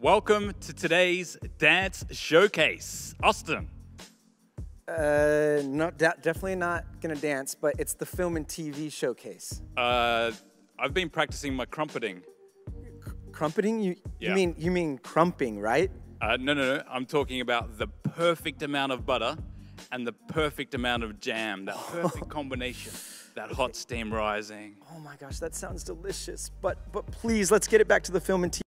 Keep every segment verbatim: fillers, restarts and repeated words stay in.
Welcome to today's Dance Showcase. Austin. Uh, no, definitely not gonna dance, but it's the film and T V showcase. Uh, I've been practicing my crumpeting. C crumpeting? You, yeah. you mean you mean crumping, right? Uh, no, no, no. I'm talking about the perfect amount of butter and the perfect amount of jam. That perfect combination. That hot steam rising. Oh my gosh, that sounds delicious. But but please, let's get it back to the film and T V.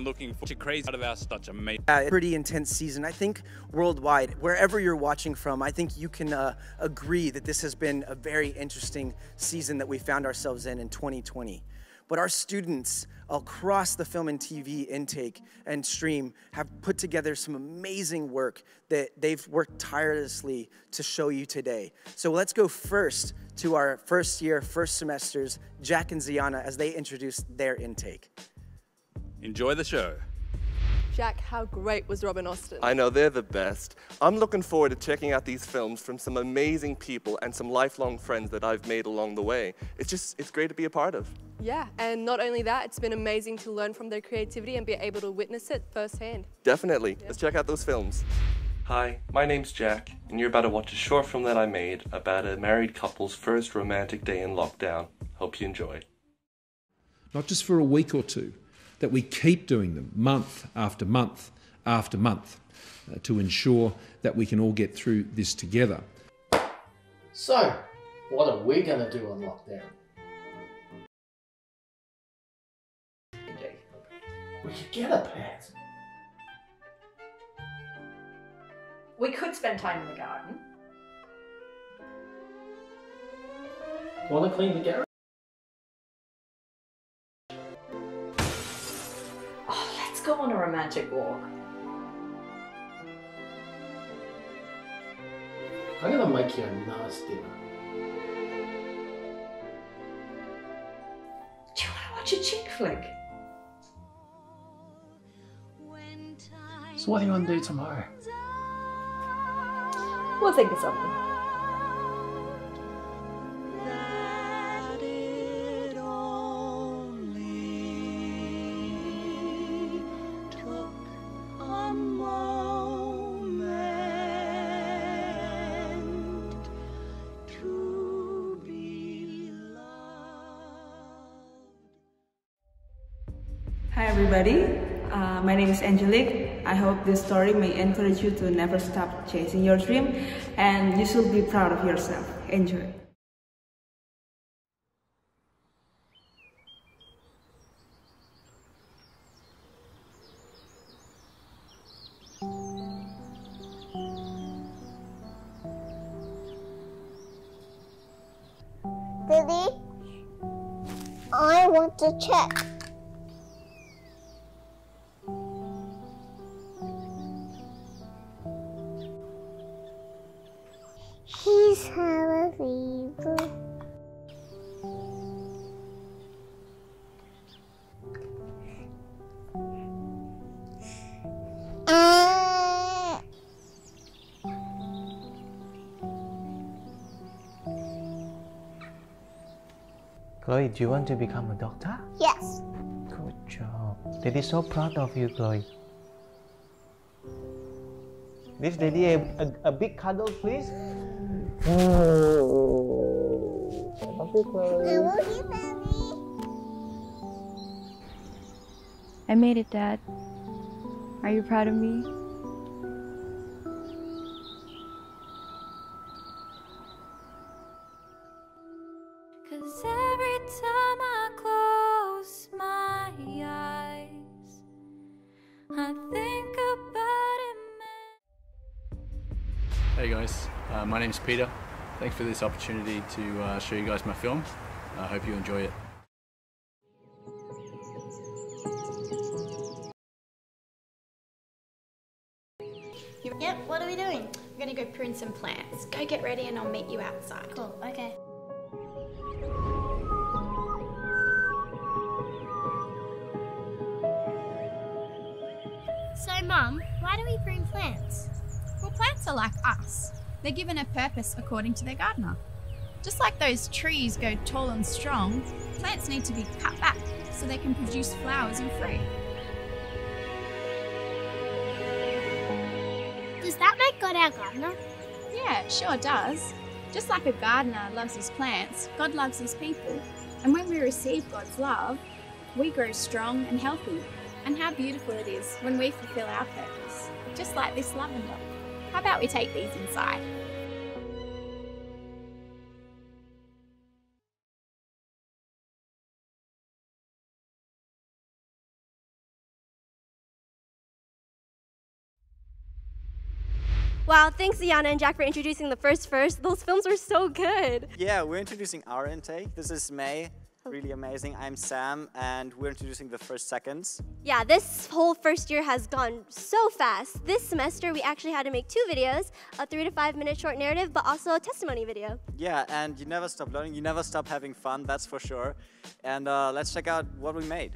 Looking for crazy out of our such amazing. Yeah, pretty intense season. I think worldwide, wherever you're watching from, I think you can uh, agree that this has been a very interesting season that we found ourselves in in twenty twenty. But our students across the film and T V intake and stream have put together some amazing work that they've worked tirelessly to show you today. So let's go first to our first year, first semesters, Jack and Ziana, as they introduce their intake. Enjoy the show. Jack, how great was Rob and Austin? I know, they're the best. I'm looking forward to checking out these films from some amazing people and some lifelong friends that I've made along the way. It's just, it's great to be a part of. Yeah, and not only that, it's been amazing to learn from their creativity and be able to witness it firsthand. Definitely. Yeah. Let's check out those films. Hi, my name's Jack, and you're about to watch a short film that I made about a married couple's first romantic day in lockdown. Hope you enjoy. Not just for a week or two, that we keep doing them month after month after month uh, to ensure that we can all get through this together. So, what are we going to do on lockdown? We could get a pet. We could spend time in the garden. Want to clean the garage? Go on a romantic walk. I'm gonna make you a nice dinner. Do you wanna watch a chick flick? So what are you gonna do tomorrow? We'll think of something. Everybody, uh, my name is Angelique. I hope this story may encourage you to never stop chasing your dream, and you should be proud of yourself. Enjoy. Billy, I want to check. Chloe, do you want to become a doctor? Yes. Good job. Daddy's so proud of you, Chloe. Give Daddy a, a, a big cuddle, please. Oh. I love you, Chloe. I love you, Daddy. I made it, Dad. Are you proud of me? Hey guys, uh, my name's Peter. Thanks for this opportunity to uh, show you guys my film. I uh, hope you enjoy it. Yep, what are we doing? We're gonna go prune some plants. Go get ready and I'll meet you outside. Cool, okay. So Mum, why do we prune plants? Well, plants are like us. They're given a purpose according to their gardener. Just like those trees go tall and strong, plants need to be cut back so they can produce flowers and fruit. Does that make God our gardener? Yeah, it sure does. Just like a gardener loves his plants, God loves his people. And when we receive God's love, we grow strong and healthy. And how beautiful it is when we fulfill our purpose, just like this lavender. How about we take these inside? Wow, thanks Iana and Jack for introducing the first verse. Those films were so good. Yeah, we're introducing our intake. This is May. Really amazing. I'm Sam, and we're introducing the first seconds. Yeah, this whole first year has gone so fast. This semester, we actually had to make two videos, a three to five minute short narrative, but also a testimony video. Yeah, and you never stop learning. You never stop having fun, that's for sure. And uh, let's check out what we made.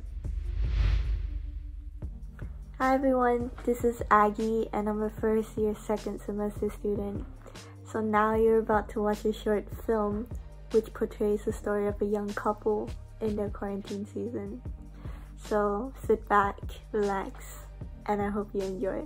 Hi, everyone. This is Aggie, and I'm a first year second semester student. So now you're about to watch a short film which portrays the story of a young couple in their quarantine season. So sit back, relax, and I hope you enjoy.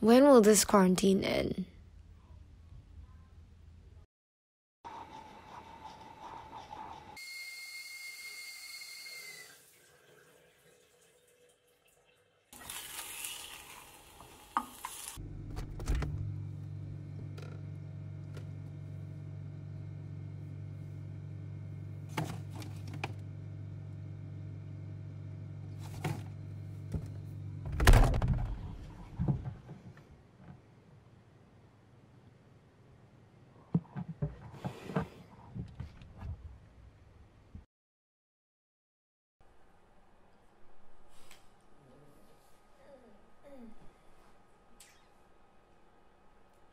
When will this quarantine end?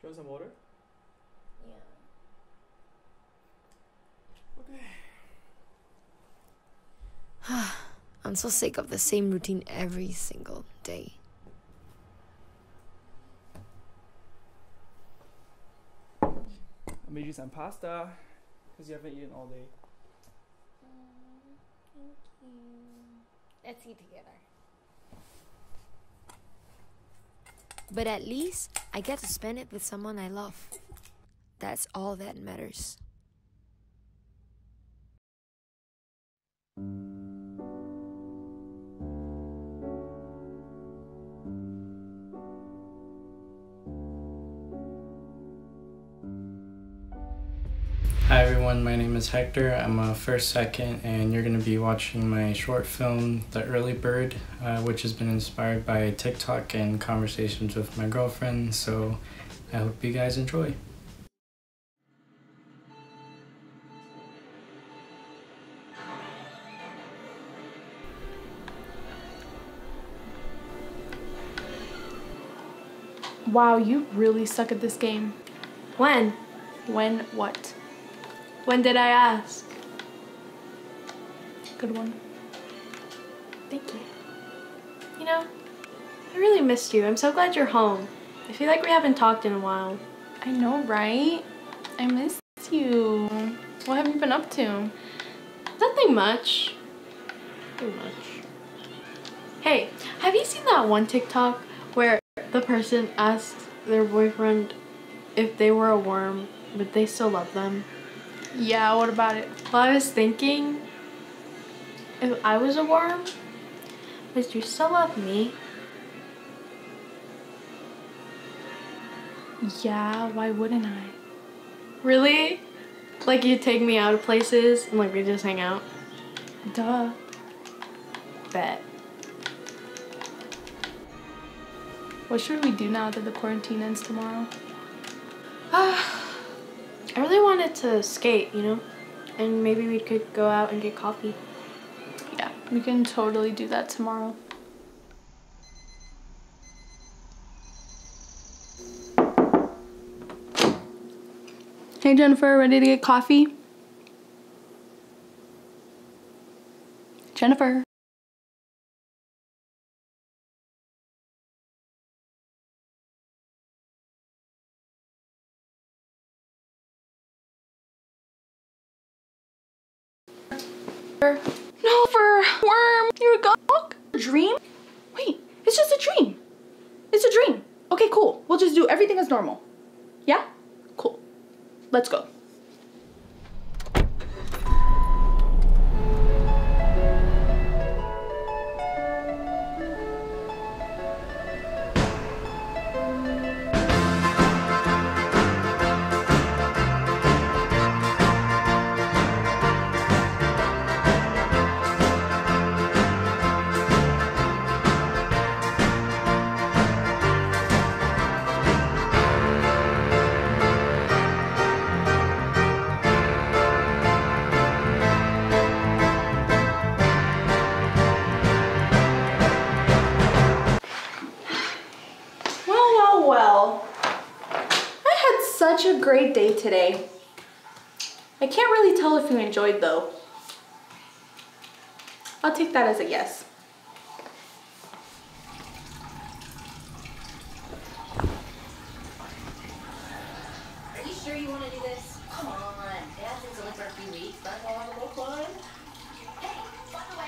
You want some water? Yeah. Okay. I'm so sick of the same routine every single day. I made you some pasta because you haven't eaten all day. Um, thank you. Let's eat together. But at least I get to spend it with someone I love. That's all that matters. Hi everyone, my name is Hector. I'm a first second and you're going to be watching my short film, The Early Bird, uh, which has been inspired by TikTok and conversations with my girlfriend, so I hope you guys enjoy. Wow, you really suck at this game. When? When what? When did I ask? Good one. Thank you. You know, I really missed you. I'm so glad you're home. I feel like we haven't talked in a while. I know, right? I missed you. What have you been up to? Nothing much. Nothing much. Hey, have you seen that one TikTok where the person asks their boyfriend if they were a worm, but they still love them? Yeah, what about it? Well, I was thinking, if I was a worm, would you still love me? Yeah, why wouldn't I? Really? Like you take me out of places and like we just hang out? Duh. Bet. What should we do now that the quarantine ends tomorrow? Ah. I really wanted to skate, you know? And maybe we could go out and get coffee. Yeah, we can totally do that tomorrow. Hey Jennifer, ready to get coffee? Jennifer. No, for worm, you're a dog? Dream? Wait, it's just a dream. It's a dream. Okay, cool. We'll just do everything as normal. Yeah? Cool. Let's go. Great day today. I can't really tell if you enjoyed though. I'll take that as a yes. Are you sure you want to do this? Come on, Dad's been doing it for a few weeks. That's all I'm going for. Hey, by the way,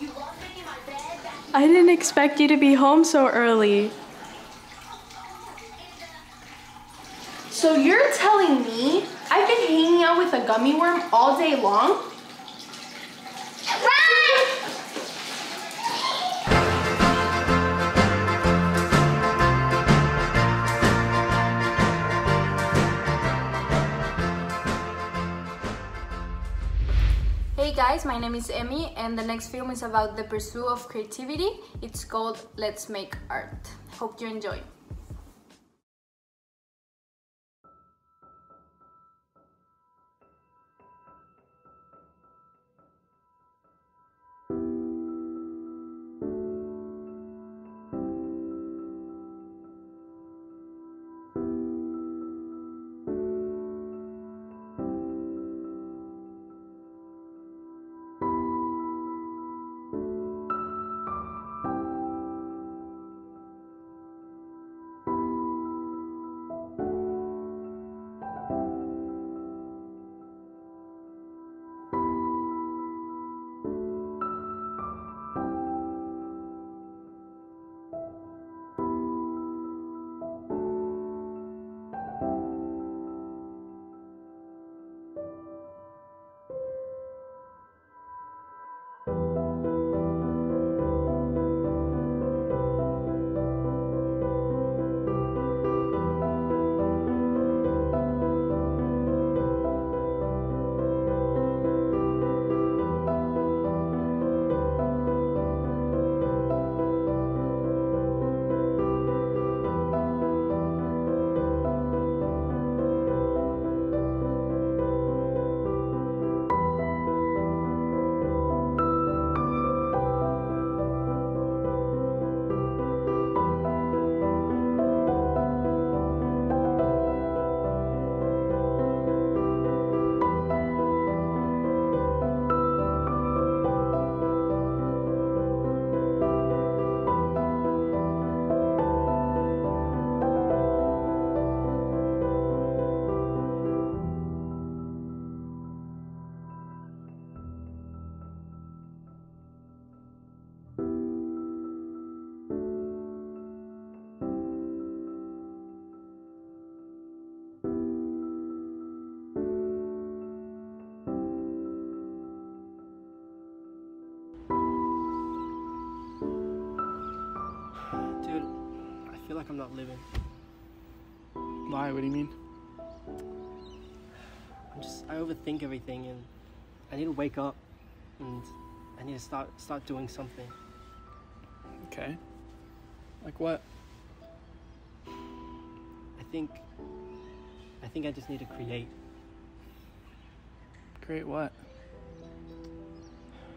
you love making my bed. I didn't expect you to be home so early. So you're telling me I've been hanging out with a gummy worm all day long? Run! Hey guys, my name is Emmy and the next film is about the pursuit of creativity. It's called Let's Make Art. Hope you enjoy. Like I'm not living. Why? What do you mean? I'm just, I overthink everything and I need to wake up and I need to start start doing something. Okay. Like what? I think I think I just need to create. Create what?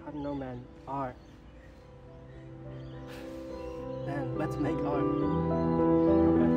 I don't know, man. Art. Man, let's make art. Okay.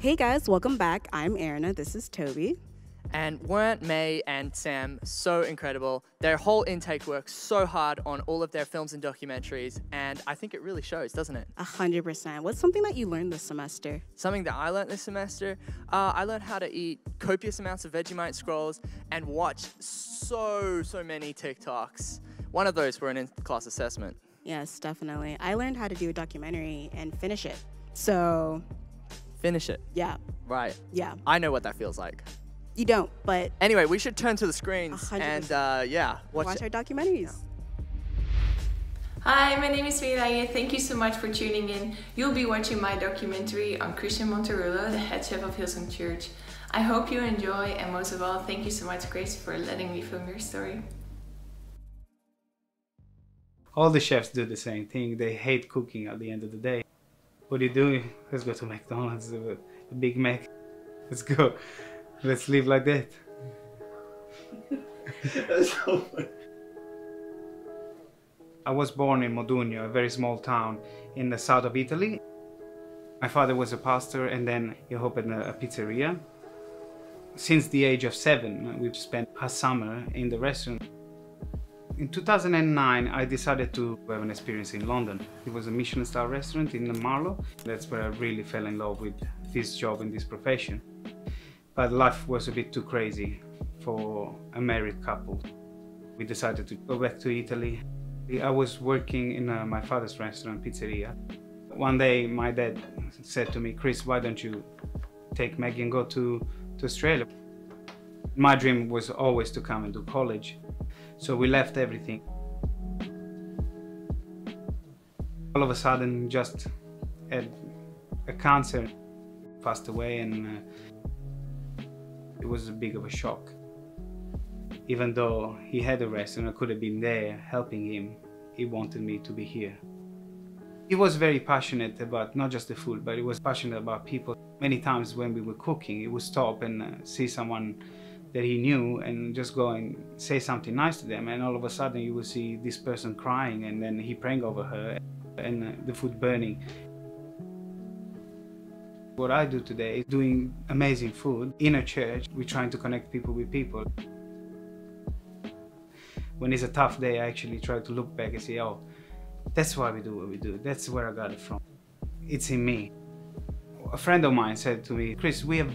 Hey guys, welcome back. I'm Erina, this is Toby. And weren't May and Sam so incredible? Their whole intake worked so hard on all of their films and documentaries, and I think it really shows, doesn't it? A hundred percent. What's something that you learned this semester? Something that I learned this semester? Uh, I learned how to eat copious amounts of Vegemite scrolls and watch so, so many TikToks. One of those for an in-class assessment. Yes, definitely. I learned how to do a documentary and finish it, so... Finish it? Yeah. Right. Yeah. I know what that feels like. You don't, but... Anyway, we should turn to the screens and, uh, yeah, watch, watch our documentaries. Hi, my name is Maria. Thank you so much for tuning in. You'll be watching my documentary on Christian Montero, the head chef of Hillsong Church. I hope you enjoy, and most of all, thank you so much, Grace, for letting me film your story. All the chefs do the same thing. They hate cooking at the end of the day. What are you doing? Let's go to McDonald's, a Big Mac. Let's go. Let's live like that. That's so funny. I was born in Modugno, a very small town in the south of Italy. My father was a pastor, and then he opened a pizzeria. Since the age of seven, we've spent a summer in the restaurant. In two thousand nine, I decided to have an experience in London. It was a Michelin star restaurant in Marlow. That's where I really fell in love with this job and this profession. But life was a bit too crazy for a married couple. We decided to go back to Italy. I was working in uh, my father's restaurant, pizzeria. One day my dad said to me, "Chris, why don't you take Maggie and go to, to Australia?" My dream was always to come and do college. So we left everything. All of a sudden, just had a cancer, passed away, and uh, it was a big of a shock. Even though he had a restaurant, I could have been there helping him. He wanted me to be here. He was very passionate about not just the food, but he was passionate about people. Many times when we were cooking, he would stop and uh, see someone that he knew and just go and say something nice to them. And all of a sudden you would see this person crying, and then he praying over her and uh, the food burning. What I do today is doing amazing food in a church. We're trying to connect people with people. When it's a tough day, I actually try to look back and say, oh, that's why we do what we do. That's where I got it from. It's in me. A friend of mine said to me, "Chris, we have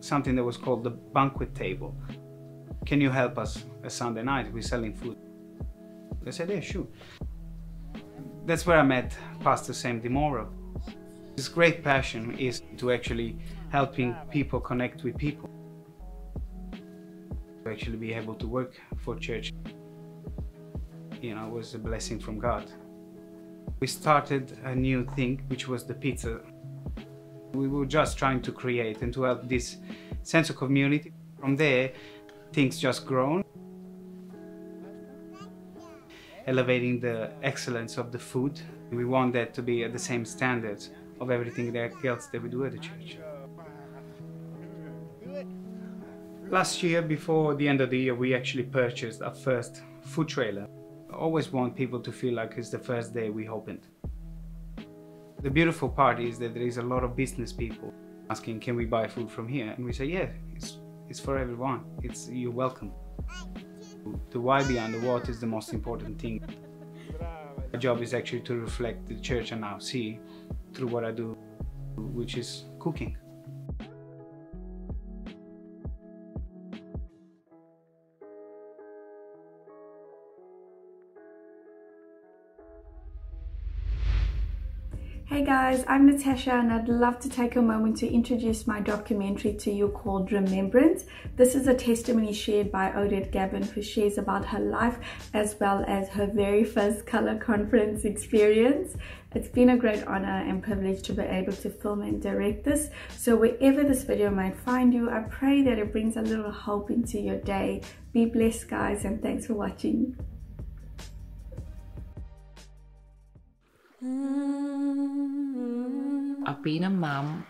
something that was called the banquet table. Can you help us a Sunday night? We're selling food." I said, yeah, sure. That's where I met Pastor Sam DiMauro. His great passion is to actually helping people connect with people. To actually be able to work for church, you know, was a blessing from God. We started a new thing, which was the pizza. We were just trying to create and to help this sense of community. From there, things just grown. Elevating the excellence of the food. We want that to be at the same standards of everything else that we do at the church. Last year, before the end of the year, we actually purchased our first food trailer. I always want people to feel like it's the first day we opened. The beautiful part is that there is a lot of business people asking, "Can we buy food from here?" And we say, yeah, it's, it's for everyone. It's, you're welcome. The why behind the what is the most important thing. My job is actually to reflect the church I now see through what I do, which is cooking. Hey guys, I'm Natasha, and I'd love to take a moment to introduce my documentary to you called Remembrance. This is a testimony shared by Odette Gavin, who shares about her life as well as her very first Colour Conference experience. It's been a great honor and privilege to be able to film and direct this. So wherever this video might find you, I pray that it brings a little hope into your day. Be blessed, guys, and thanks for watching. I've been a mum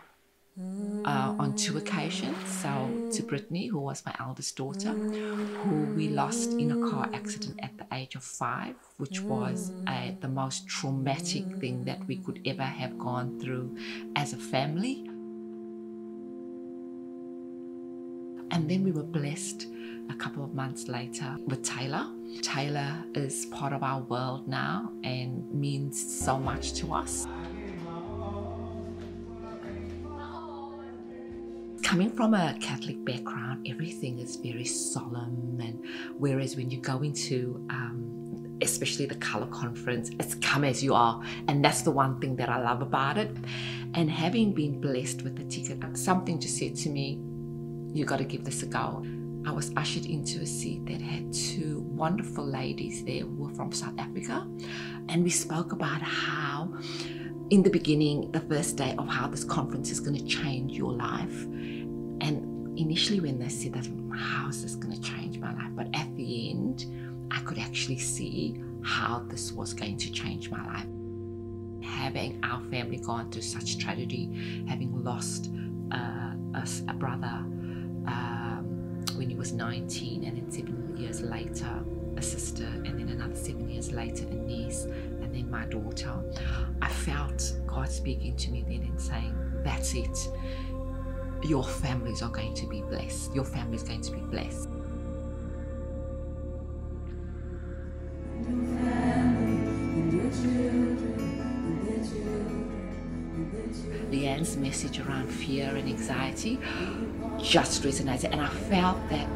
uh, on two occasions, so to Brittany, who was my eldest daughter, who we lost in a car accident at the age of five, which was uh, the most traumatic thing that we could ever have gone through as a family. And then we were blessed a couple of months later with Taylor. Taylor is part of our world now and means so much to us. Coming from a Catholic background, everything is very solemn, and whereas when you go into um, especially the Colour Conference, it's come as you are, and that's the one thing that I love about it. And having been blessed with the ticket, something just said to me, you got to give this a go. I was ushered into a seat that had two wonderful ladies there who were from South Africa, and we spoke about how in the beginning, the first day, of how this conference is going to change your life. And initially when they said that, how is this going to change my life? But at the end, I could actually see how this was going to change my life. Having our family gone through such tragedy, having lost uh, a, a brother um, when he was nineteen, and then seven years later, a sister, and then another seven years later, a niece, and then my daughter. I felt God speaking to me then and saying, that's it. Your families are going to be blessed. Your family is going to be blessed. Leanne's message around fear and anxiety just resonated, and I felt that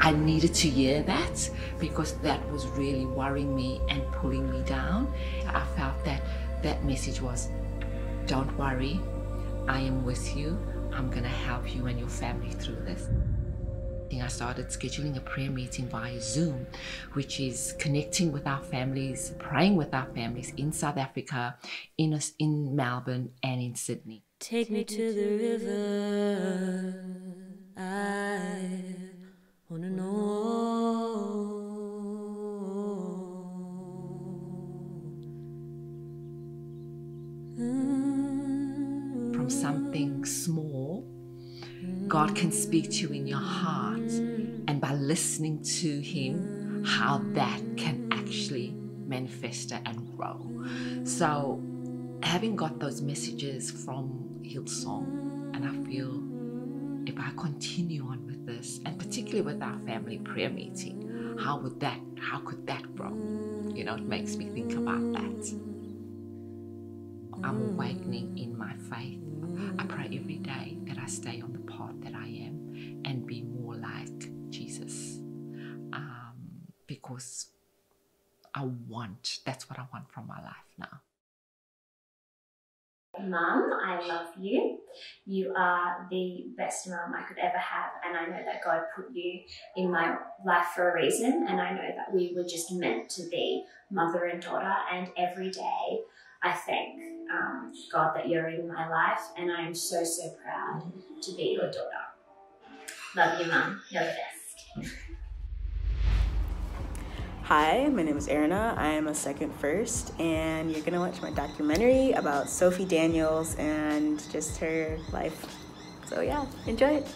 I needed to hear that, because that was really worrying me and pulling me down. I felt that that message was, don't worry, I am with you. I'm going to help you and your family through this. I started scheduling a prayer meeting via Zoom, which is connecting with our families, praying with our families in South Africa, in, us, in Melbourne and in Sydney. Take me to the river, I wanna know. From something small, God can speak to you in your heart, and by listening to Him, how that can actually manifest and grow. So having got those messages from Hillsong, and I feel if I continue on with this, and particularly with our family prayer meeting, how would that, how could that grow? You know, it makes me think about that. I'm awakening in my faith. I pray every day that I stay on the path that I am and be more like Jesus. Um, because I want, that's what I want from my life now. Mum, I love you. You are the best mum I could ever have, and I know that God put you in my life for a reason, and I know that we were just meant to be mother and daughter, and every day I thank um, God that you're in my life, and I am so, so proud to be your daughter. Love you, Mum. You're the best. Hi, my name is Erina. I am a second first, and you're gonna watch my documentary about Sophie Daniels and just her life. So yeah, enjoy it.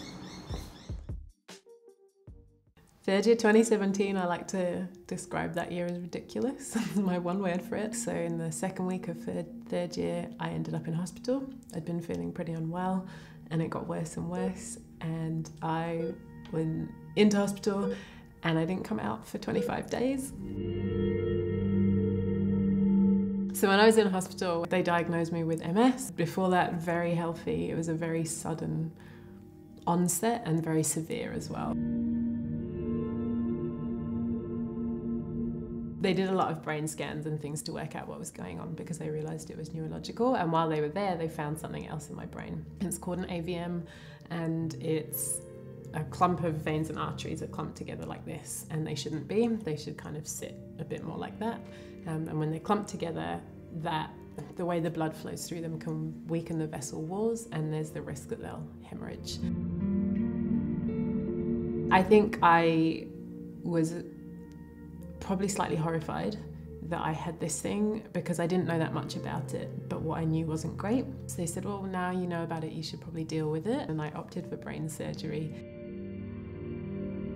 Third year, twenty seventeen, I like to describe that year as ridiculous. My one word for it. So in the second week of third, third year, I ended up in hospital. I'd been feeling pretty unwell, and it got worse and worse, and I went into hospital and I didn't come out for twenty-five days. So when I was in hospital, they diagnosed me with M S. Before that, very healthy. It was a very sudden onset and very severe as well. They did a lot of brain scans and things to work out what was going on, because they realised it was neurological, and while they were there, they found something else in my brain. It's called an A V M, and it's a clump of veins and arteries are clumped together like this, and they shouldn't be. They should kind of sit a bit more like that. Um, and when they're clumped together, that the way the blood flows through them can weaken the vessel walls, and there's the risk that they'll hemorrhage. I think I was probably slightly horrified that I had this thing, because I didn't know that much about it, but what I knew wasn't great. So they said, well, now you know about it, you should probably deal with it. And I opted for brain surgery.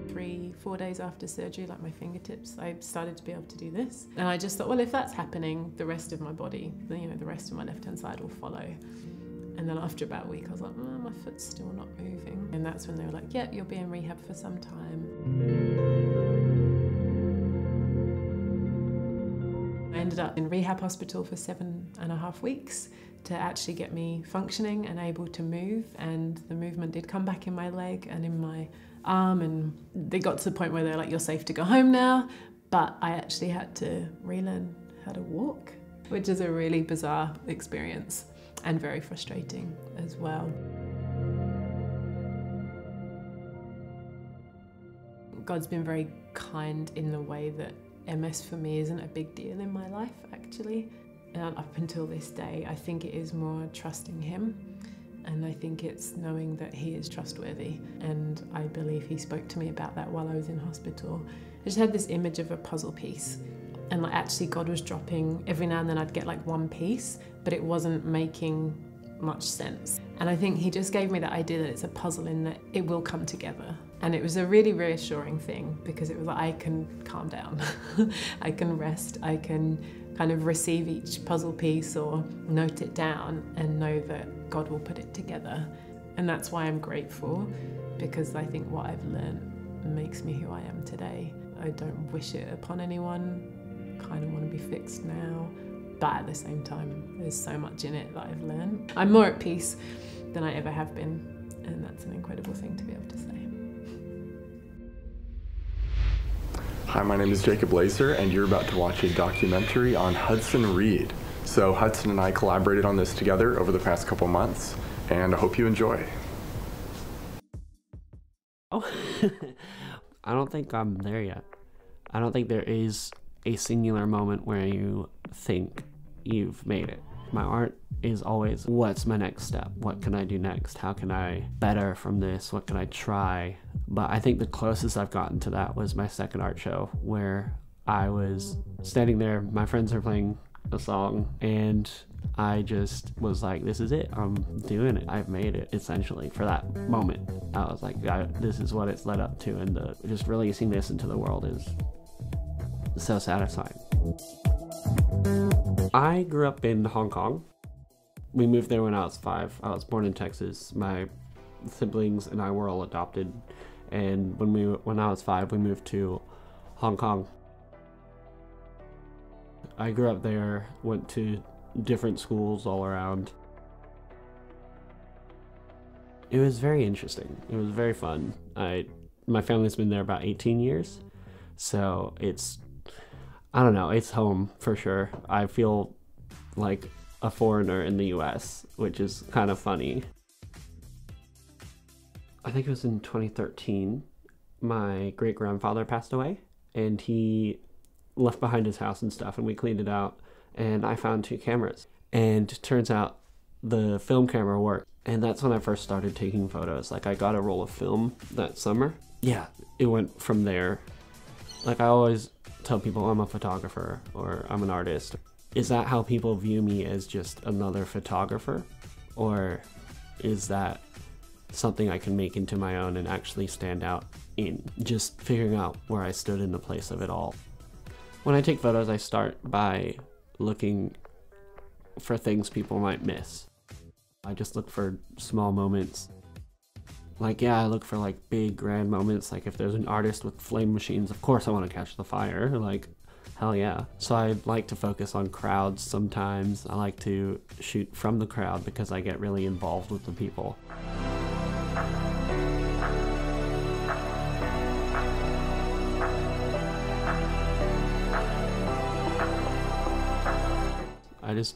Three, four days after surgery, like my fingertips, I started to be able to do this. And I just thought, well, if that's happening, the rest of my body, you know, the rest of my left-hand side will follow. And then after about a week, I was like, oh, my foot's still not moving. And that's when they were like, yep, yeah, you'll be in rehab for some time. I ended up in rehab hospital for seven and a half weeks to actually get me functioning and able to move. And the movement did come back in my leg and in my arm. And they got to the point where they're like, you're safe to go home now. But I actually had to relearn how to walk, which is a really bizarre experience. And very frustrating as well. God's been very kind in the way that M S for me isn't a big deal in my life, actually. Um, up until this day, I think it is more trusting Him, and I think it's knowing that He is trustworthy. And I believe He spoke to me about that while I was in hospital. I just had this image of a puzzle piece. And like actually God was dropping, every now and then I'd get like one piece, but it wasn't making much sense. And I think He just gave me that idea that it's a puzzle in that it will come together. And it was a really reassuring thing because it was like, I can calm down, I can rest, I can kind of receive each puzzle piece or note it down and know that God will put it together. And that's why I'm grateful, because I think what I've learned makes me who I am today. I don't wish it upon anyone. Kind of want to be fixed now, but at the same time there's so much in it that I've learned. I'm more at peace than I ever have been, and that's an incredible thing to be able to say. Hi, my name is Jacob Lazer, and you're about to watch a documentary on Hudson Reed. So Hudson and I collaborated on this together over the past couple months, and I hope you enjoy. Oh, I don't think I'm there yet. I don't think there is a singular moment where you think you've made it. My art is always, what's my next step? What can I do next? How can I better from this? What can I try? But I think the closest I've gotten to that was my second art show, where I was standing there, my friends are playing a song, and I just was like, this is it, I'm doing it, I've made it, essentially, for that moment. I was like, I, this is what it's led up to, and the, just releasing this into the world is so satisfying. I grew up in Hong Kong. We moved there when I was five. I was born in Texas. My siblings and I were all adopted. And when, we, when I was five, we moved to Hong Kong. I grew up there, went to different schools all around. It was very interesting. It was very fun. I, my family's been there about eighteen years. So it's, I don't know, it's home for sure. I feel like a foreigner in the U S, which is kind of funny. I think it was in twenty thirteen, my great-grandfather passed away, and he left behind his house and stuff, and we cleaned it out, and I found two cameras. And it turns out the film camera worked, and that's when I first started taking photos. Like, I got a roll of film that summer. Yeah, it went from there. Like, I always tell people I'm a photographer or I'm an artist. Is that how people view me, as just another photographer? Or is that something I can make into my own and actually stand out in? Just figuring out where I stood in the place of it all. When I take photos, I start by looking for things people might miss. I just look for small moments. Like, yeah, I look for like big grand moments. Like, if there's an artist with flame machines, of course I want to catch the fire. Like, hell yeah. So I like to focus on crowds sometimes. I like to shoot from the crowd because I get really involved with the people. I just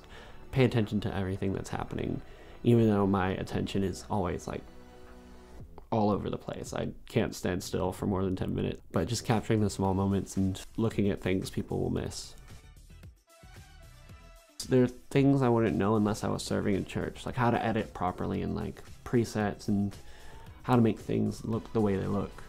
pay attention to everything that's happening, even though my attention is always like all over the place. I can't stand still for more than ten minutes, but just capturing the small moments and looking at things people will miss. There are things I wouldn't know unless I was serving in church, like how to edit properly and like presets and how to make things look the way they look.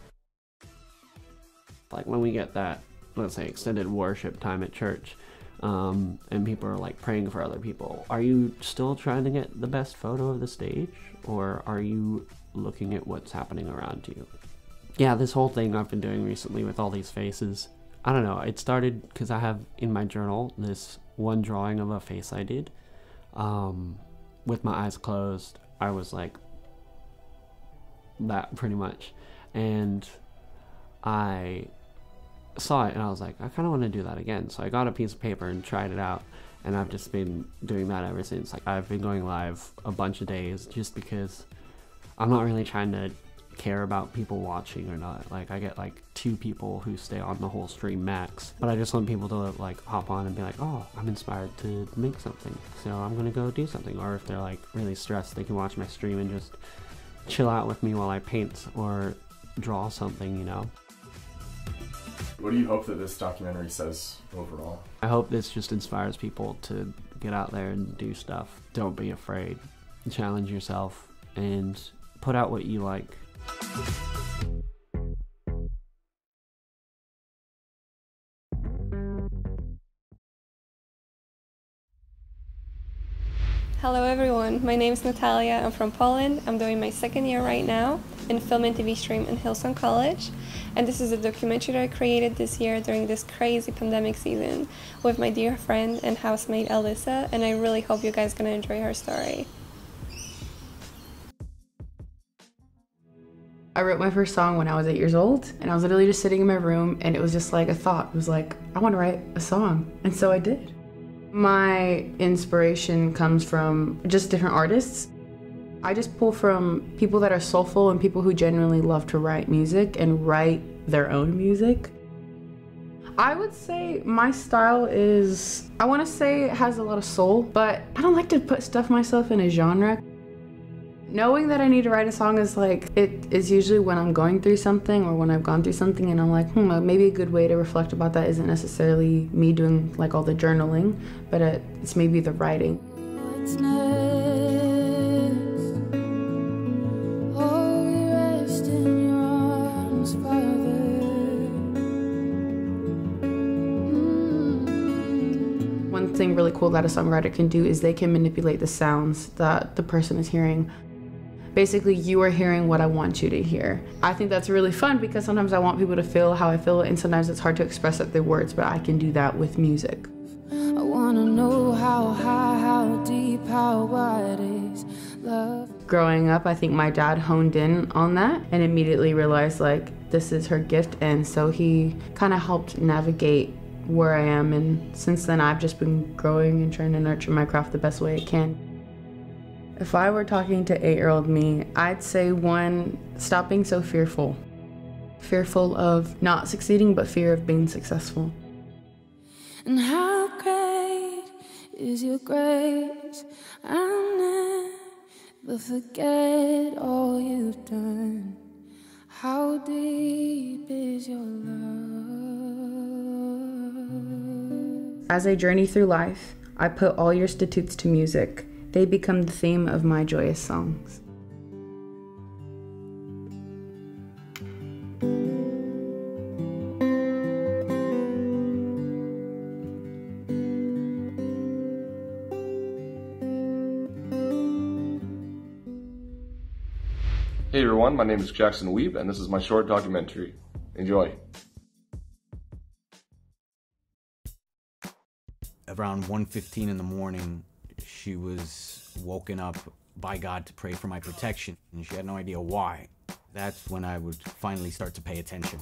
Like when we get that, let's say, extended worship time at church, um, and people are like praying for other people, are you still trying to get the best photo of the stage, or are you looking at what's happening around you? Yeah, this whole thing I've been doing recently with all these faces, I don't know, it started because I have in my journal this one drawing of a face I did, um, with my eyes closed, I was like that pretty much. And I saw it and I was like, I kind of want to do that again. So I got a piece of paper and tried it out, and I've just been doing that ever since. Like, I've been going live a bunch of days just because I'm not really trying to care about people watching or not. Like, I get like two people who stay on the whole stream max, but I just want people to like hop on and be like, oh, I'm inspired to make something, so I'm gonna go do something. Or if they're like really stressed, they can watch my stream and just chill out with me while I paint or draw something, you know. What do you hope that this documentary says overall? I hope this just inspires people to get out there and do stuff. Don't be afraid. Challenge yourself and put out what you like. Hello everyone, my name is Natalia, I'm from Poland. I'm doing my second year right now in film and T V stream in Hillsong College, and this is a documentary that I created this year during this crazy pandemic season with my dear friend and housemate Alyssa, and I really hope you guys are going to enjoy her story. I wrote my first song when I was eight years old, and I was literally just sitting in my room, and it was just like a thought. It was like, I want to write a song, and so I did. My inspiration comes from just different artists. I just pull from people that are soulful and people who genuinely love to write music and write their own music. I would say my style is, I want to say it has a lot of soul, but I don't like to put stuff myself in a genre. Knowing that I need to write a song is like, it is usually when I'm going through something or when I've gone through something, and I'm like, hmm, maybe a good way to reflect about that isn't necessarily me doing like all the journaling, but it, it's maybe the writing. What's next? Oh, we rest in your arms, Father. Mm. One thing really cool that a songwriter can do is they can manipulate the sounds that the person is hearing. Basically, you are hearing what I want you to hear. I think that's really fun because sometimes I want people to feel how I feel, and sometimes it's hard to express it through words, but I can do that with music. I wanna know how high, how deep, how wide is love. Growing up, I think my dad honed in on that and immediately realized, like, this is her gift, and so he kind of helped navigate where I am, and since then I've just been growing and trying to nurture my craft the best way it can. If I were talking to eight-year-old me, I'd say, one, stop being so fearful. Fearful of not succeeding, but fear of being successful. And how great is your grace? I'll never forget all you've done. How deep is your love? As I journey through life, I put all your statutes to music. They become the theme of my joyous songs. Hey everyone, my name is Jackson Weeb, and this is my short documentary. Enjoy. Around one fifteen in the morning, she was woken up by God to pray for my protection, and she had no idea why. That's when I would finally start to pay attention.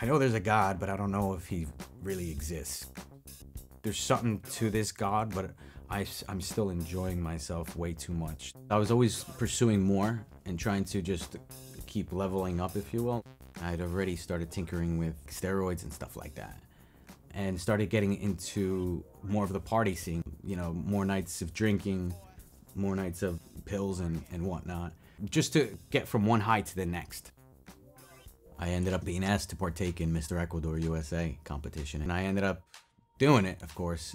I know there's a God, but I don't know if he really exists. There's something to this God, but I, I'm still enjoying myself way too much. I was always pursuing more and trying to just keep leveling up, if you will. I'd already started tinkering with steroids and stuff like that, and started getting into more of the party scene, you know, more nights of drinking, more nights of pills and, and whatnot, just to get from one high to the next. I ended up being asked to partake in Mister Ecuador U S A competition, and I ended up doing it, of course.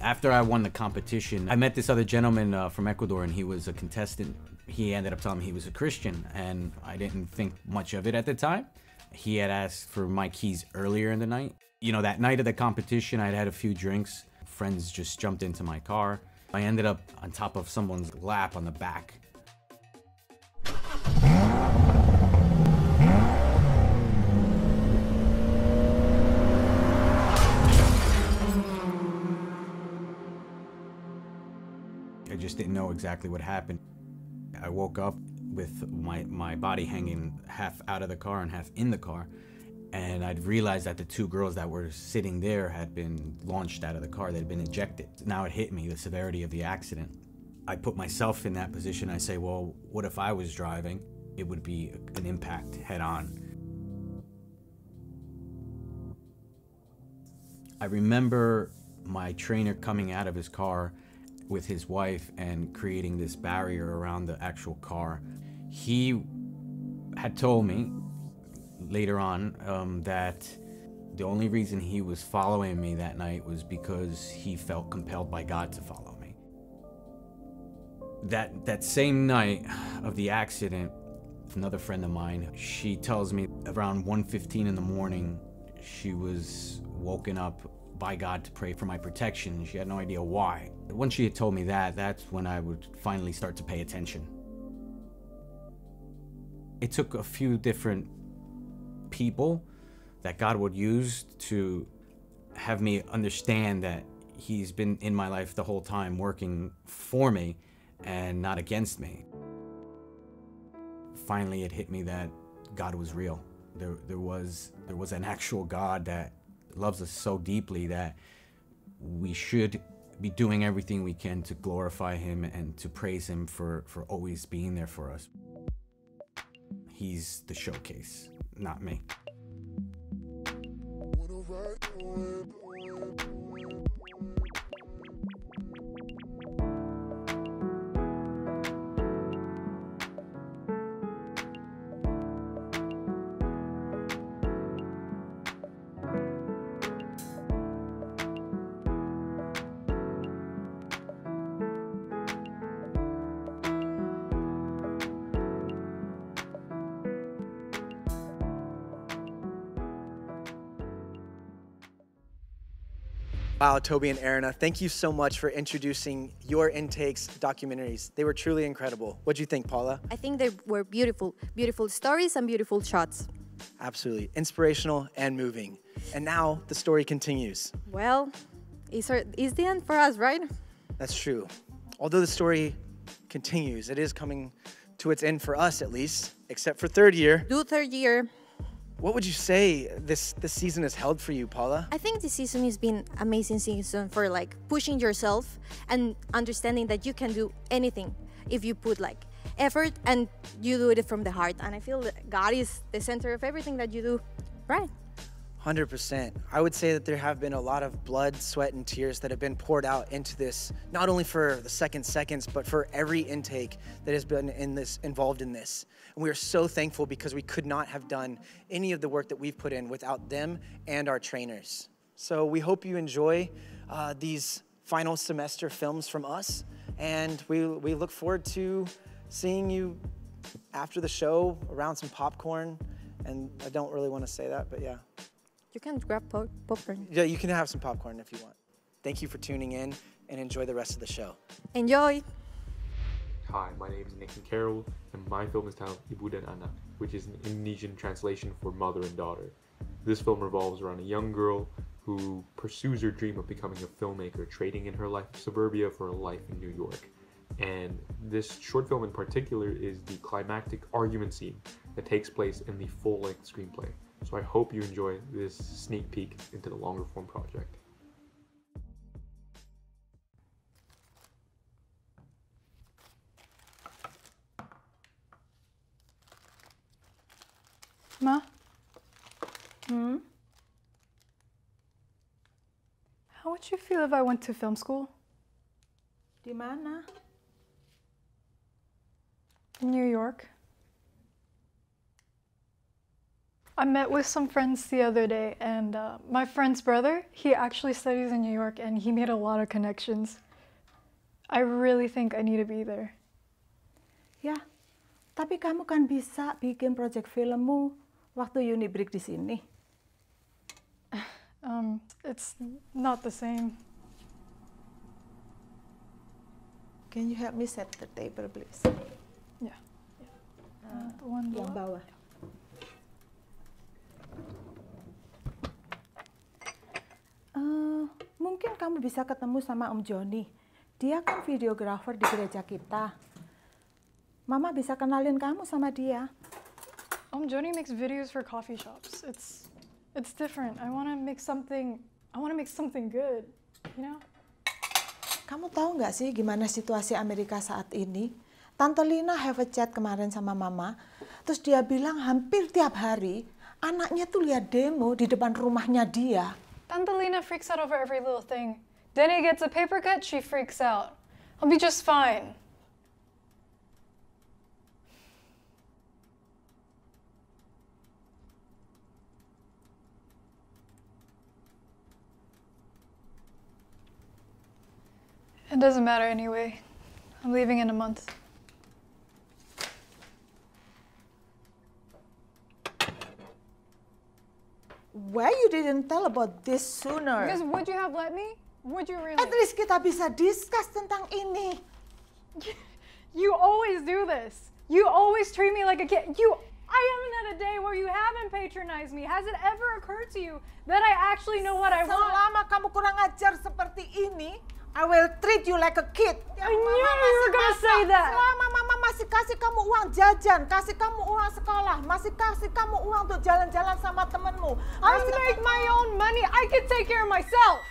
After I won the competition, I met this other gentleman uh, from Ecuador, and he was a contestant. He ended up telling me he was a Christian, and I didn't think much of it at the time. He had asked for my keys earlier in the night. You know, that night of the competition, I'd had a few drinks. Friends just jumped into my car. I ended up on top of someone's lap on the back. just didn't know exactly what happened. I woke up with my, my body hanging half out of the car and half in the car, and I'd realized that the two girls that were sitting there had been launched out of the car. They'd been ejected. Now it hit me, the severity of the accident. I put myself in that position. I say, well, what if I was driving? It would be an impact head on. I remember my trainer coming out of his car with his wife and creating this barrier around the actual car. He had told me later on um, that the only reason he was following me that night was because he felt compelled by God to follow me. That, that same night of the accident, another friend of mine, she tells me around one fifteen in the morning, she was woken up by God to pray for my protection. She had no idea why. Once she had told me that, that's when I would finally start to pay attention. It took a few different people that God would use to have me understand that He's been in my life the whole time, working for me and not against me. Finally, it hit me that God was real. There, there was, there was an actual God that loves us so deeply that we should be doing everything we can to glorify Him and to praise Him for, for always being there for us. He's the showcase, not me. Wow, Toby and Erina, thank you so much for introducing your intakes documentaries. They were truly incredible. What do you think, Paula? I think they were beautiful, beautiful stories and beautiful shots. Absolutely, inspirational and moving. And now the story continues. Well, it's, our, it's the end for us, right? That's true. Although the story continues, it is coming to its end for us at least, except for third year. Do third year. What would you say this, this season has held for you, Paula? I think this season has been an amazing season for like pushing yourself and understanding that you can do anything if you put like effort and you do it from the heart. And I feel that God is the center of everything that you do, right? one hundred percent. I would say that there have been a lot of blood, sweat, and tears that have been poured out into this, not only for the second seconds, but for every intake that has been in this, involved in this. And we are so thankful because we could not have done any of the work that we've put in without them and our trainers. So we hope you enjoy uh, these final semester films from us, and we, we look forward to seeing you after the show around some popcorn. And I don't really want to say that, but yeah. You can grab pop popcorn. Yeah, you can have some popcorn if you want. Thank you for tuning in and enjoy the rest of the show. Enjoy. Hi, my name is Nicky Carroll and my film is titled Ibu dan Anak, which is an Indonesian translation for mother and daughter. This film revolves around a young girl who pursues her dream of becoming a filmmaker, trading in her life in suburbia for a life in New York. And this short film in particular is the climactic argument scene that takes place in the full-length screenplay. So I hope you enjoy this sneak peek into the longer form project. Ma? Hmm? How would you feel if I went to film school? Di mana? In New York. I met with some friends the other day, and uh, my friend's brother, he actually studies in New York, and he made a lot of connections. I really think I need to be there. Ya, tapi kamu kan bisa bikin project filmmu waktu uni break di sini. Um, it's not the same. Can you help me set the table, please? Yeah. Uh, the one yang bawah. Uh, mungkin kamu bisa ketemu sama Om Johnny. Dia kan videografer di gereja kita. Mama bisa kenalin kamu sama dia. Um, Joni makes videos for coffee shops. It's it's different. I want to make something. I want to make something good, you know. Kamu tahu nggak sih gimana situasi Amerika saat ini? Tante Lina have a chat kemarin sama Mama. Terus dia bilang hampir tiap hari anaknya tuh lihat demo di depan rumahnya dia. Tante Lina freaks out over every little thing. Denny gets a paper cut, she freaks out. I'll be just fine. It doesn't matter anyway. I'm leaving in a month. Why you didn't tell about this sooner? Because would you have let me? Would you really? At least kita bisa discuss tentang ini. You always do this. You always treat me like a kid. You, I haven't had a day where you haven't patronized me. Has it ever occurred to you that I actually know what I want? Selama kamu kurang ajar seperti ini, I will treat you like a kid. I knew you were gonna say that. Selama Mama masih kasih kamu uang jajan, kasih kamu uang sekolah, masih kasih kamu uang untuk jalan-jalan sama temenmu. I make my own money. I can take care of myself.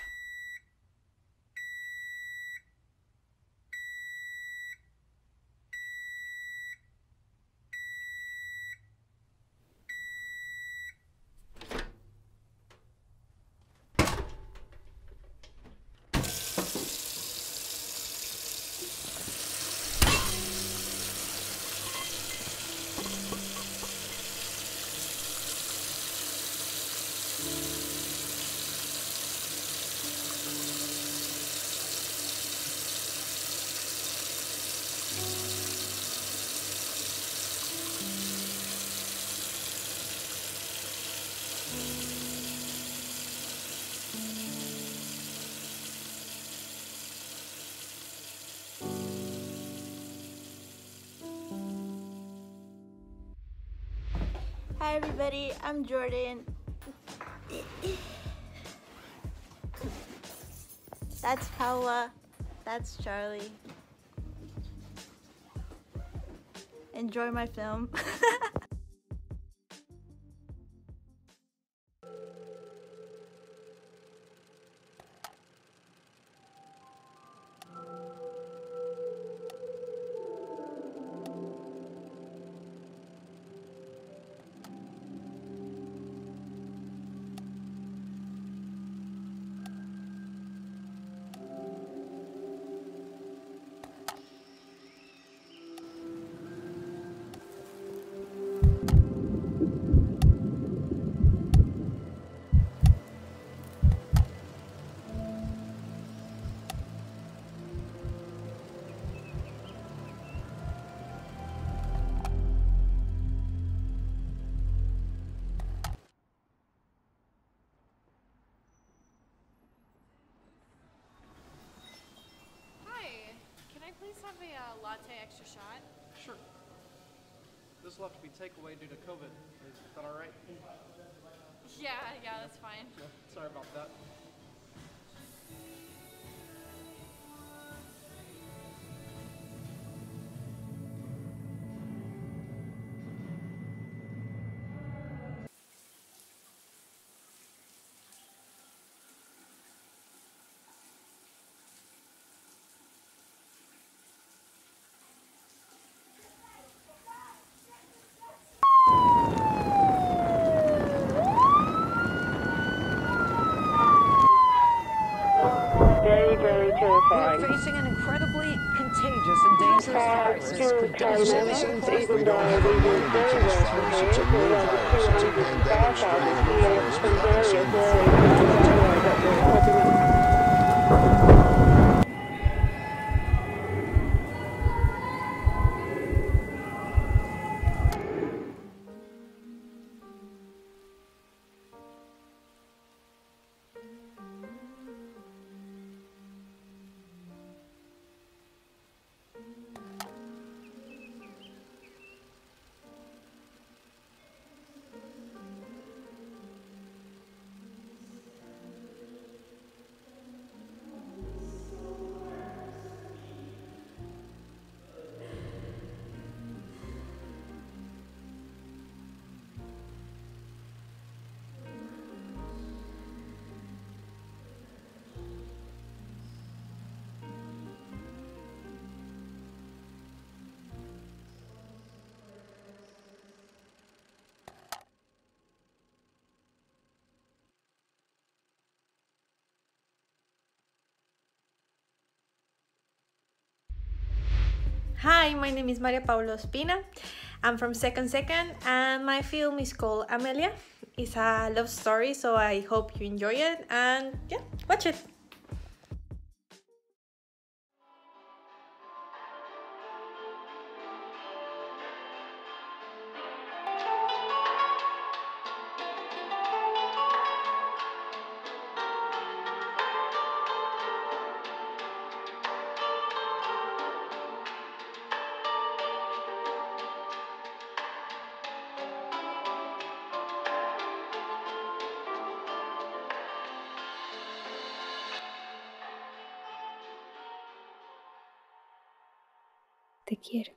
Hi everybody, I'm Jordan. That's Paula, that's Charlie. Enjoy my film. Have a uh, latte extra shot? Sure. This will have to be takeaway due to COVID. Is that all right? Yeah, yeah, that's fine. Yeah, sorry about that. Terrifying. We are facing an incredibly contagious and dangerous virus. Congratulations, even though we were very well prepared, we are still in the back of it. We are from various areas that we're helping. Hi, my name is Maria Paula Ospina. I'm from Second Second and my film is called Amelia. It's a love story, so I hope you enjoy it and yeah, watch it! Te quiero.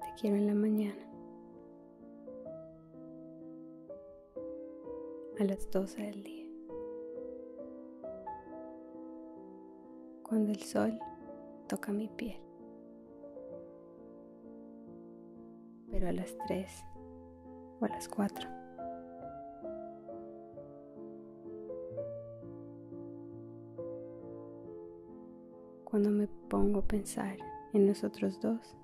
Te quiero en la mañana, a las doce del día, cuando el sol toca mi piel, pero a las tres o a las cuatro. Cuando me pongo a pensar en nosotros dos,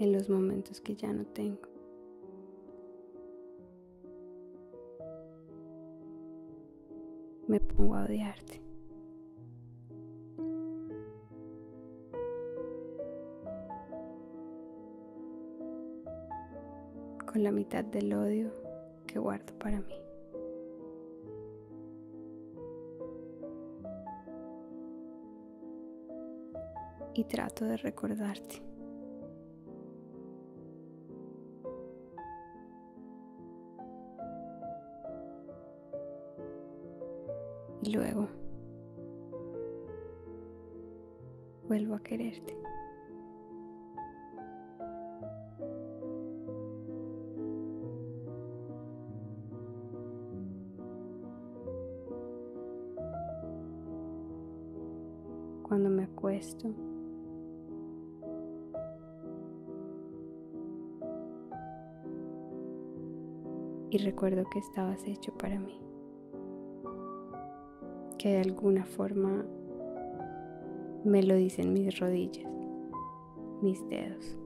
en los momentos que ya no tengo, me pongo a odiarte. Con la mitad del odio que guardo para mí. Y trato de recordarte. Y luego vuelvo a quererte. Cuando me acuesto y recuerdo que estabas hecho para mí, que de alguna forma me lo dicen mis rodillas, mis dedos,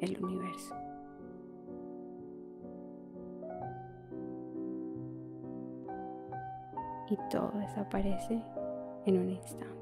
el universo. Y todo desaparece en un instante.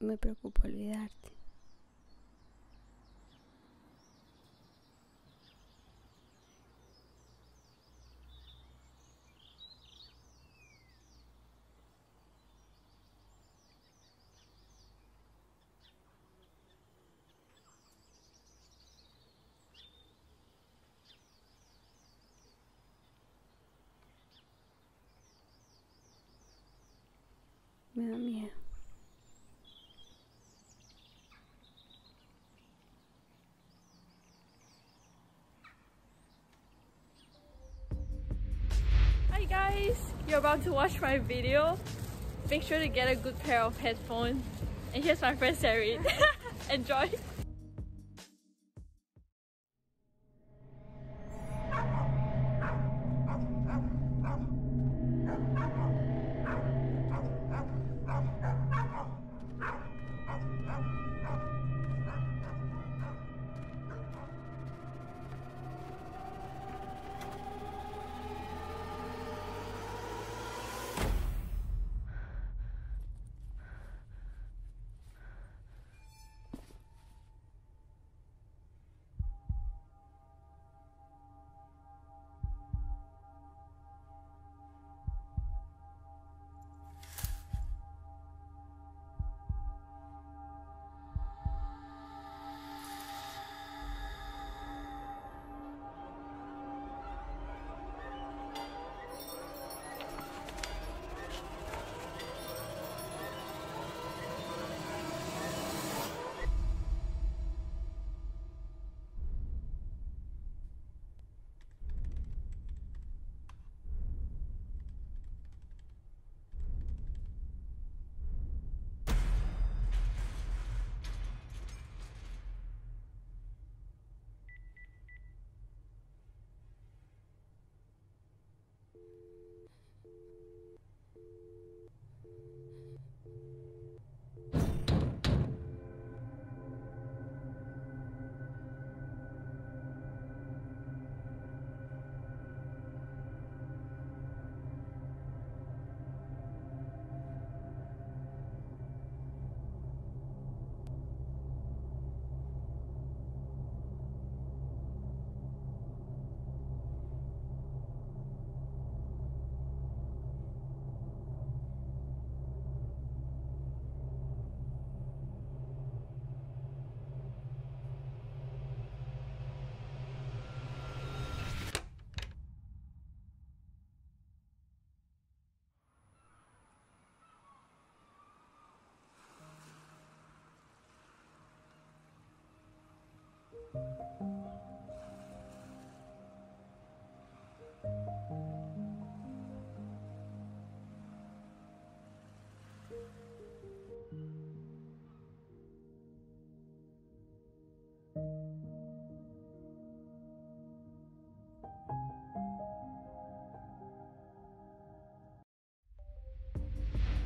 Me preocupa olvidarte. Me da miedo. Hi guys, you're about to watch my video. Make sure to get a good pair of headphones. And here's my friend Sarah. Enjoy.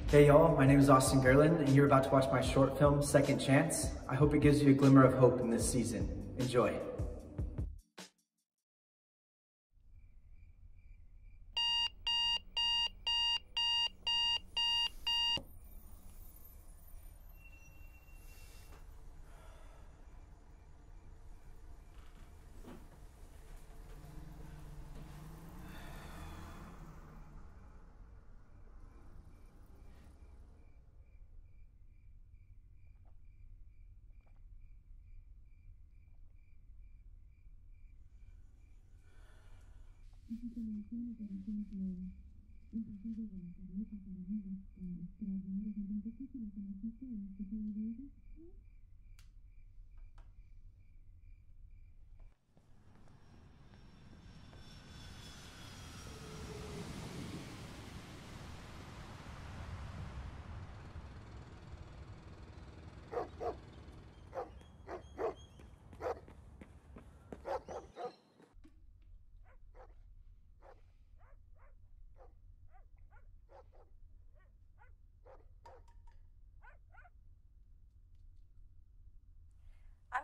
Hey y'all, my name is Austin Gerland, and you're about to watch my short film, Second Chance. I hope it gives you a glimmer of hope in this season. Enjoy.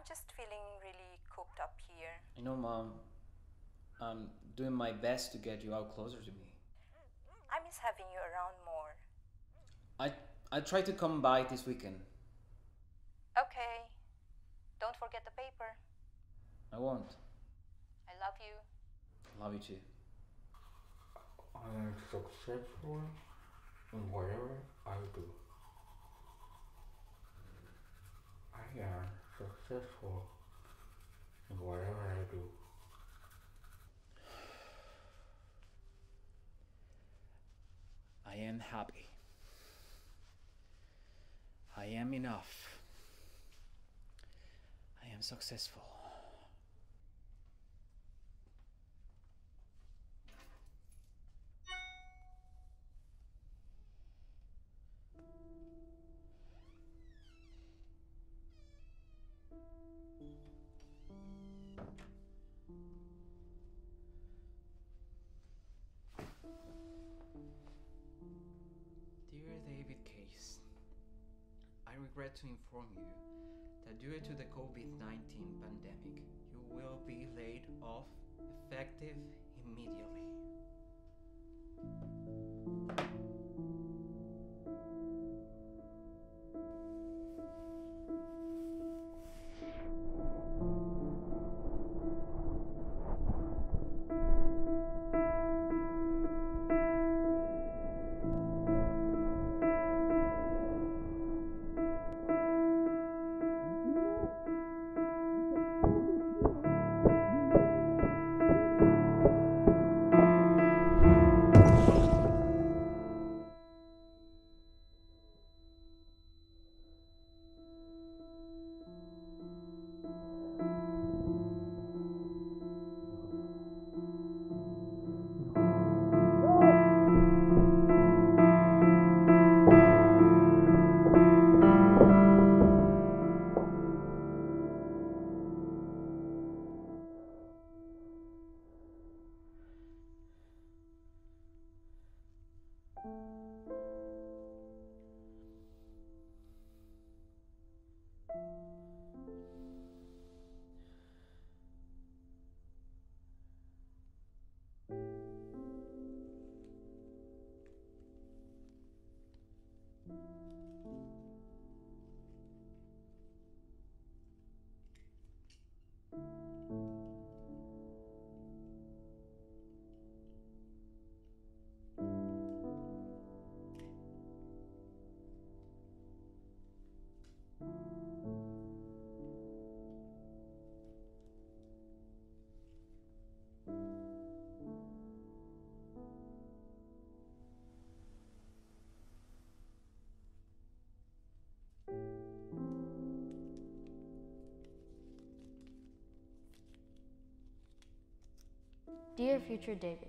Just feeling really cooped up here. I know, Mom. I'm doing my best to get you out closer to me. I miss having you around more. I I tried to come by this weekend, I won't. I love you. I love you too. I am successful in whatever I do. I am successful in whatever I do. I am happy. I am enough. I am successful. To inform you that due to the COVID nineteen pandemic, you will be laid off effective immediately. Dear future David,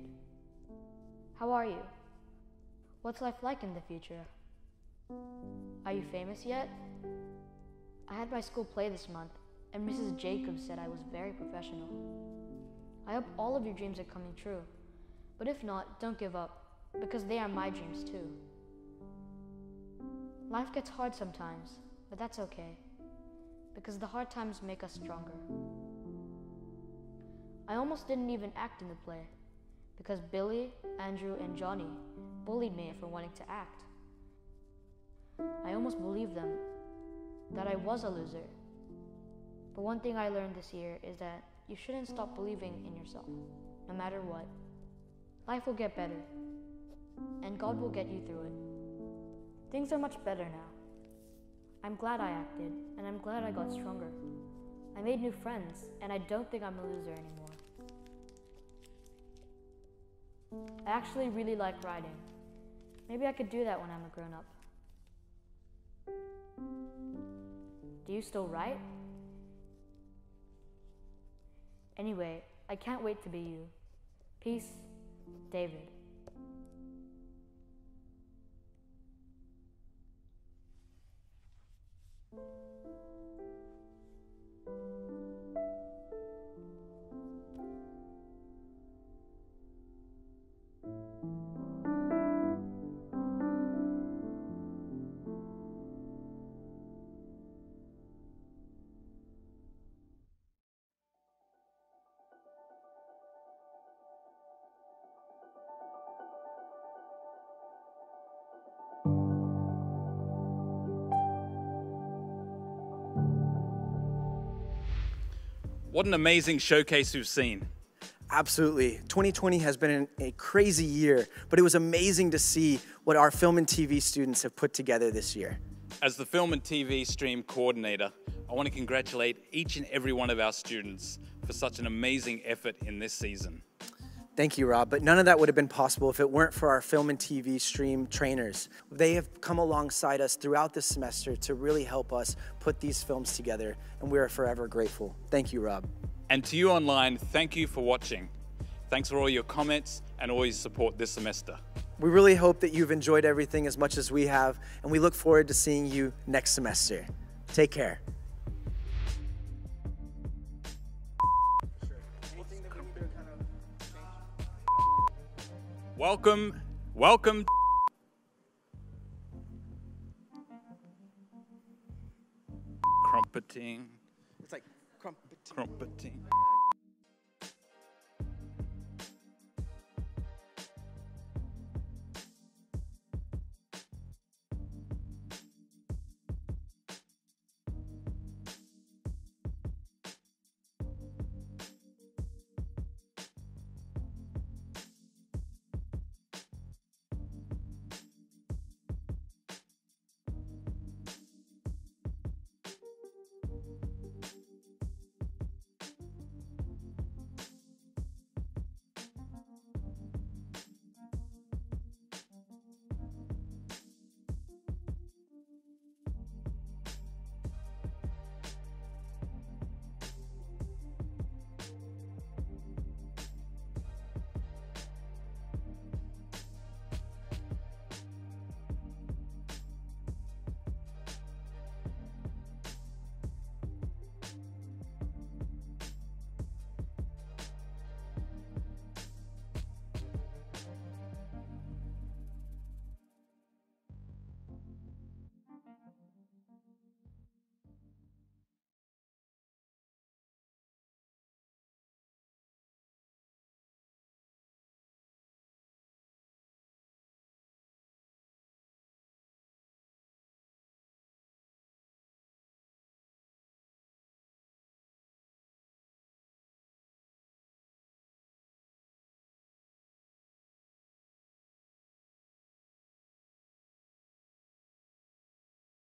how are you? What's life like in the future? Are you famous yet? I had my school play this month, and Missus Jacobs said I was very professional. I hope all of your dreams are coming true, but if not, don't give up, because they are my dreams too. Life gets hard sometimes, but that's okay, because the hard times make us stronger. I almost didn't even act in the play because Billy, Andrew, and Johnny bullied me for wanting to act. I almost believed them, that I was a loser. But one thing I learned this year is that you shouldn't stop believing in yourself, no matter what. Life will get better, and God will get you through it. Things are much better now. I'm glad I acted, and I'm glad I got stronger. I made new friends, and I don't think I'm a loser anymore. I actually really like riding. Maybe I could do that when I'm a grown-up. Do you still write? Anyway, I can't wait to be you. Peace, David. What an amazing showcase we've seen. Absolutely. twenty twenty has been a crazy year, but it was amazing to see what our film and T V students have put together this year. As the film and T V stream coordinator, I want to congratulate each and every one of our students for such an amazing effort in this season. Thank you, Rob, but none of that would have been possible if it weren't for our film and T V stream trainers. They have come alongside us throughout this semester to really help us put these films together, and we are forever grateful. Thank you, Rob. And to you online, thank you for watching. Thanks for all your comments and all your support this semester. We really hope that you've enjoyed everything as much as we have, and we look forward to seeing you next semester. Take care. Welcome, welcome. Crumpeting. It's like crumpeting. Crumpeting.